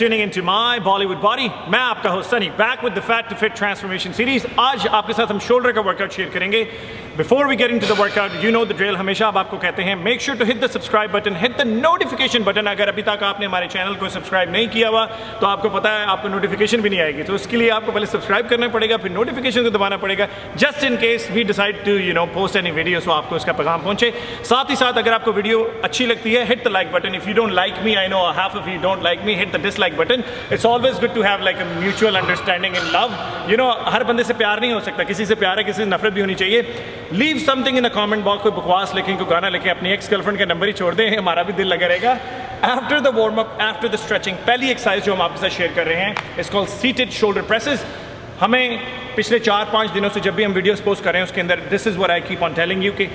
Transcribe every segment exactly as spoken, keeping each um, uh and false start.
tuning into My Bollywood Body. मैं आपका host Sunny, back with the Fat to Fit Transformation series. आज आपके साथ हम शोल्डर का वर्कआउट शेयर करेंगे. Before we get into the workout, you know the drill. हमेशा आप आपको कहते हैं, make sure to hit the subscribe button, hit the notification button. अगर अभी तक आपने हमारे चैनल को सब्सक्राइब नहीं किया हुआ, तो आपको पता है आपको नोटिफिकेशन भी नहीं आएगी. तो उसके लिए आपको पहले सब्सक्राइब करना पड़ेगा, फिर नोटिफिकेशन को दबाना पड़ेगा. Just in case we decide to, you know, post any video, so आपको इसका पैगाम पहुंचे. साथ ही साथ अगर आपको वीडियो अच्छी लगती है, hit the like button. If you don't like me, I know half of you don't like me, hit the dislike button. It's always good to have like a mutual understanding and love. You know, हर बंदे से प्यार नहीं हो सकता, किसी से प्यार है, किसी से नफरत भी होनी चाहिए. Leave something in the comment box. कोई बकवास लेकिन कोई गाना लेके अपनी एक्स गर्लफ्रेंड का नंबर ही छोड़ दें, हमारा भी दिल लगा रहेगा. After the warm up, after the stretching, पहली एक्सरसाइज जो हम आपके साथ शेयर कर रहे हैं, it's called seated shoulder presses. हमें पिछले चार पाँच दिनों से जब भी हम वीडियोस पोस्ट कर रहे हैं उसके अंदर this is what I keep on telling you कि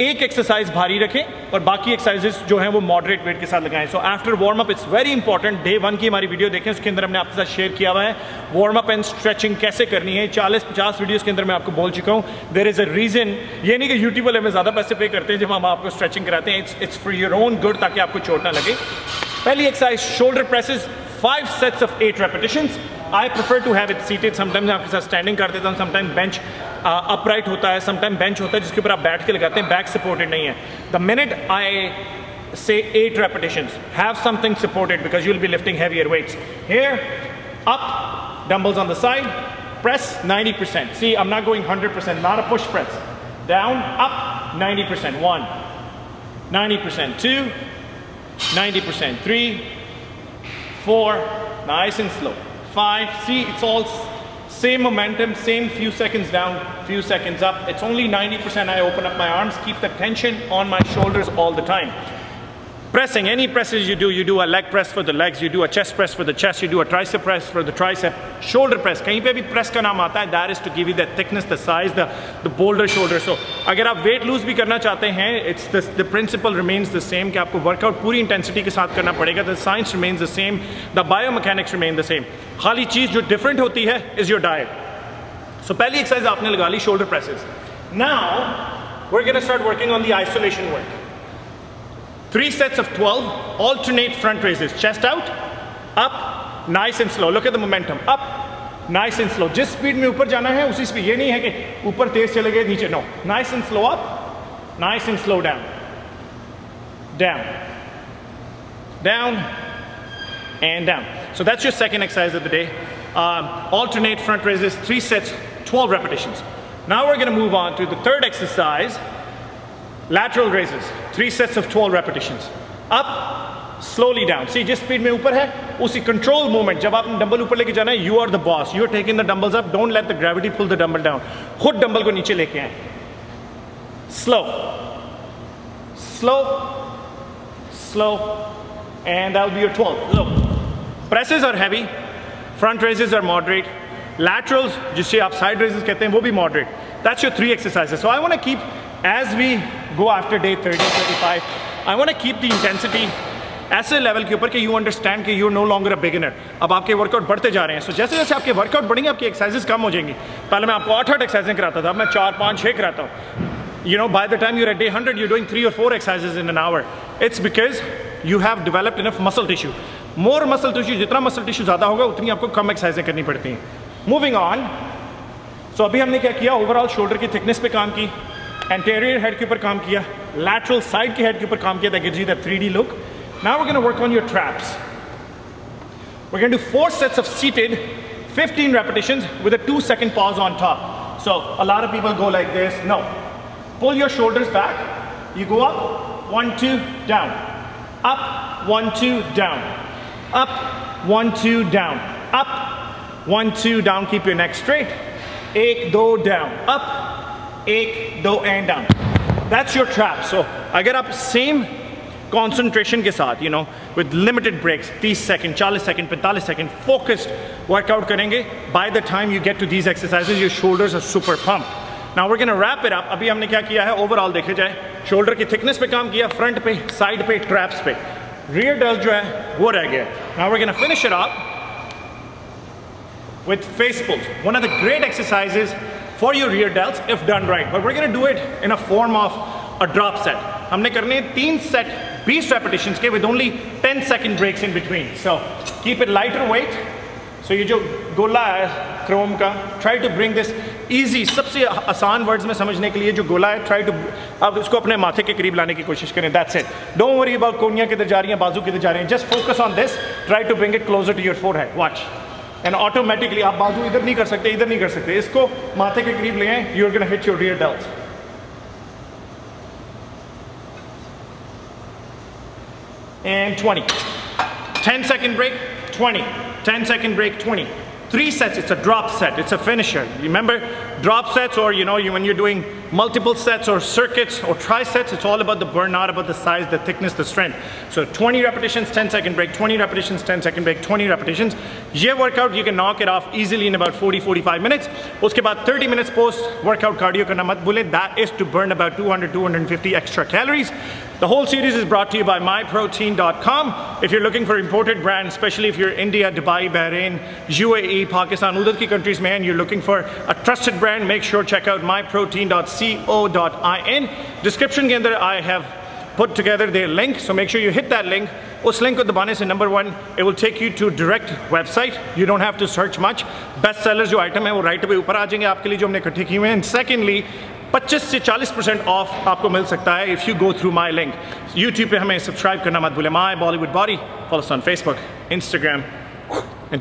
एक एक्सरसाइज भारी रखें और बाकी एक्सरसाइजेस जो हैं वो मॉडरेट वेट के साथ लगाएं. So after warm up it's very important. Day one की हमारी वीडियो देखें, उसके अंदर हमने आपके साथ शेयर किया हुआ है वार्म अप एंड स्ट्रेचिंग कैसे करनी है. चालीस पचास वीडियोस के अंदर मैं आपको बोल चुका हूँ. देयर इज अ रीजन, ये नहीं कि यूट्यूब वाले में ज़्यादा पैसे पे करते हैं जब हम आपको स्ट्रेचिंग कराते हैं. It's it's for your own good, ताकि आपको चोट ना लगे. पहली exercise shoulder presses, five sets of eight repetitions. I prefer to have it seated. Sometimes मैं आपके साथ स्टैंडिंग कर देता हूँ, समटाइम बेंच अपराइट होता है, समटाइम बेंच होता है जिसके ऊपर आप बैठ के लगाते हैं, बैक सपोर्टेड नहीं है. The minute I say eight repetitions, have something supported because you'll be lifting heavier weights. Here, up, dumbbells on the side, press ninety percent. See, I'm not going one hundred percent, not a push press. Down, up, ninety percent. One, ninety percent. Two, ninety percent. Three, four, nice and slow. Five, see, it's all same momentum, same few seconds down, few seconds up. It's only ninety percent. I open up my arms, keep the tension on my shoulders all the time. Pressing, any presses you do, you do a leg press for the legs, you do a chest press for the chest, you do a tricep press for the tricep, shoulder press. कहीं पे भी press का नाम आता है, that is to give you the thickness, the size, the the bolder shoulder. So अगर आप weight lose भी करना चाहते हैं, it's the the principle remains the same कि आपको workout पूरी intensity के साथ करना पड़ेगा. The science remains the same, the biomechanics remain the same. खाली चीज जो different होती है is your diet. So पहली exercise आपने लगा ली shoulder presses. Now we're gonna start working on the isolation work. Three sets of twelve, alternate front raises. Chest out, up, nice and slow. Look at the momentum. Up, nice and slow. जिस speed में ऊपर जाना है उसी speed, ये नहीं है कि ऊपर तेज चले गए नीचे, no. Nice and slow up, nice and slow down. Down, down, and down. So that's your second exercise of the day. Um, alternate front raises, three sets, twelve repetitions. Now we're going to move on to the third exercise. Lateral raises, three sets of twelve repetitions. Up, slowly down. See, जिस speed में ऊपर है, उसी control movement. जब आपने dumbbell ऊपर लेके जाना है, you are the boss. You are taking the dumbbells up. Don't let the gravity pull the dumbbell down. खुद dumbbell को नीचे लेके आए. Slow, slow, slow, and that'll be your twelve. Look, presses are heavy, front raises are moderate, laterals, जिसे आप side raises कहते हैं, वो भी moderate. That's your three exercises. So I want to keep, as we go after day thirty, thirty-five, I want to keep the intensity ऐसे level के ऊपर कि you understand कि you are no longer a beginner. अब आपके workout बढ़ते जा रहे हैं. सो so, जैसे जैसे आपके वर्कआउट बढ़ेंगे आपकी एक्सरसाइजेस कम हो जाएंगी. पहले मैं आपको आठ आठ एक्सरसाइजें कराता था, अब मैं चार पाँच छः कराता हूँ. You know, by the time you're at day hundred you're doing three और four exercises in an hour. It's because you have developed enough muscle tissue. More muscle tissue, जितना मसल टिश्यू ज़्यादा होगा उतनी आपको कम एक्सरसाइजें करनी पड़ती हैं. Moving on. सो अभी हमने क्या किया, ओवरऑल शोल्डर की थिकनेस पे काम की, anterior head के ऊपर काम किया, lateral side के head के ऊपर काम किया. That gives you that three D look. Now we're going to work on your traps. We're going to do four sets of seated, fifteen repetitions with a two second pause on top. So a lot of people go like this. No, pull your shoulders back. You go up, one, two, down. Up, one, two, down. Up, one, two, down. Up, one, two, down. Keep your neck straight. Ek, do, down. Up. एक दो and down. That's your trap. So अगर आप same concentration के साथ, you know, with limited breaks, तीस second, चालीस second, पैंतालीस second focused workout करेंगे, by the time you get to these exercises your shoulders are super pump. Now we are gonna wrap it up. अभी हमने क्या किया है, ओवरऑल देखे जाए शोल्डर की थिकनेस पे काम किया, फ्रंट पे, साइड पे, ट्रैप्स पे, रियर डल जो है वो रह गया. Now we are gonna finish it up with face pulls, one of the great exercises for your rear delts if done right. But we're going to do it in a form of a drop set. हमने करने तीन set beast repetitions with only ten second breaks in between. So keep it lighter weight. So ये जो गोला है Chrome का, try to bring this easy, सबसे आसान words में समझने के लिए जो गोला है try to अब इसको अपने माथे के करीब लाने की कोशिश करें. That's it. Don't worry about कोनियाँ किधर जा रही हैं, बाजू किधर जा रहे हैं. Just focus on this. Try to bring it closer to your forehead. Watch. And automatically आप बाजू इधर नहीं कर सकते, इधर नहीं कर सकते. इसको माथे के करीब ले आएं. You're gonna hit your rear delt. And twenty. ten second break. twenty. ten second break, twenty. Three sets, it's a drop set, it's a finisher. Remember, drop sets or you know, you, when you're doing multiple sets or circuits or tri-sets, it's all about the burnout, about the size, the thickness, the strength. So twenty repetitions, ten second break, twenty repetitions, ten second break, twenty repetitions. This workout, you can knock it off easily in about forty, forty-five minutes. Uske baad thirty minutes post-workout cardio karna mat bhule. That is to burn about two hundred, two hundred fifty extra calories. The whole series is brought to you by my protein dot com. If you're looking for imported brands, especially if you're India, Dubai, Bahrain, U A E, Pakistan, udhar ki countries mein, you're looking for a trusted brand, make sure check out my protein dot co dot in. Description ke andar I have put together their link, so make sure you hit that link. Us link ko dabane se number one, it will take you to direct website. You don't have to search much. Best sellers jo item hai, wo right away upar aa jayenge aapke liye jo humne ikathe kiye hain. And secondly, twenty-five to forty percent off aapko mil sakta hai if you go through my link. YouTube pe hame subscribe karna mat bhule. My Bollywood Body. Follow us on Facebook, Instagram, and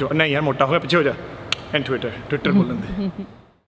Twitter.